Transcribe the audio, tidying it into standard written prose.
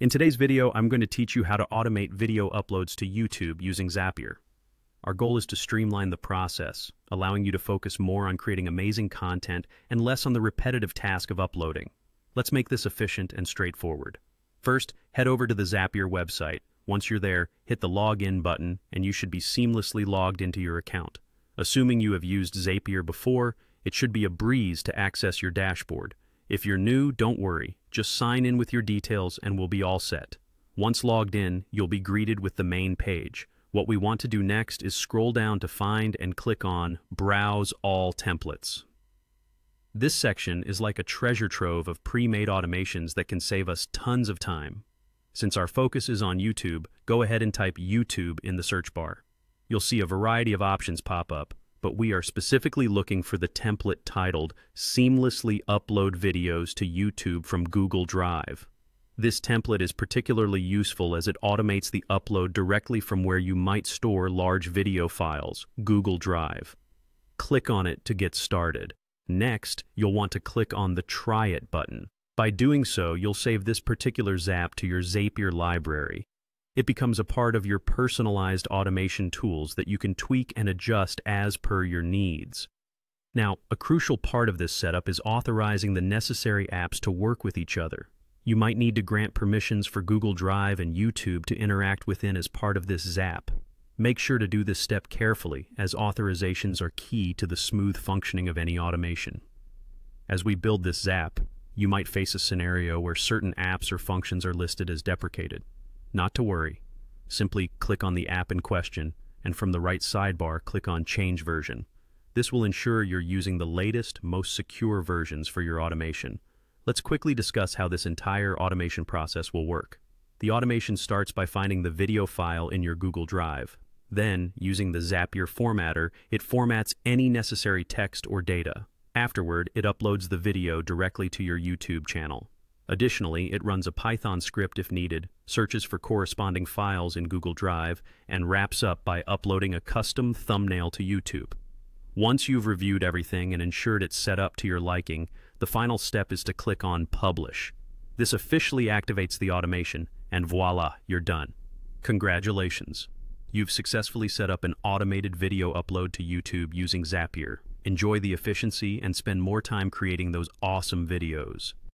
In today's video, I'm going to teach you how to automate video uploads to YouTube using Zapier. Our goal is to streamline the process, allowing you to focus more on creating amazing content and less on the repetitive task of uploading. Let's make this efficient and straightforward. First, head over to the Zapier website. Once you're there, hit the login button and you should be seamlessly logged into your account. Assuming you have used Zapier before, it should be a breeze to access your dashboard. If you're new, don't worry. Just sign in with your details and we'll be all set. Once logged in, you'll be greeted with the main page. What we want to do next is scroll down to find and click on Browse All Templates. This section is like a treasure trove of pre-made automations that can save us tons of time. Since our focus is on YouTube, go ahead and type YouTube in the search bar. You'll see a variety of options pop up, but we are specifically looking for the template titled Seamlessly Upload Videos to YouTube from Google Drive. This template is particularly useful as it automates the upload directly from where you might store large video files, Google Drive. Click on it to get started. Next, you'll want to click on the Try It button. By doing so, you'll save this particular Zap to your Zapier library. It becomes a part of your personalized automation tools that you can tweak and adjust as per your needs. Now, a crucial part of this setup is authorizing the necessary apps to work with each other. You might need to grant permissions for Google Drive and YouTube to interact within as part of this Zap. Make sure to do this step carefully, as authorizations are key to the smooth functioning of any automation. As we build this Zap, you might face a scenario where certain apps or functions are listed as deprecated. Not to worry. Simply click on the app in question, and from the right sidebar, click on Change Version. This will ensure you're using the latest, most secure versions for your automation. Let's quickly discuss how this entire automation process will work. The automation starts by finding the video file in your Google Drive. Then, using the Zapier formatter, it formats any necessary text or data. Afterward, it uploads the video directly to your YouTube channel. Additionally, it runs a Python script if needed, searches for corresponding files in Google Drive, and wraps up by uploading a custom thumbnail to YouTube. Once you've reviewed everything and ensured it's set up to your liking, the final step is to click on Publish. This officially activates the automation, and voila, you're done. Congratulations! You've successfully set up an automated video upload to YouTube using Zapier. Enjoy the efficiency and spend more time creating those awesome videos.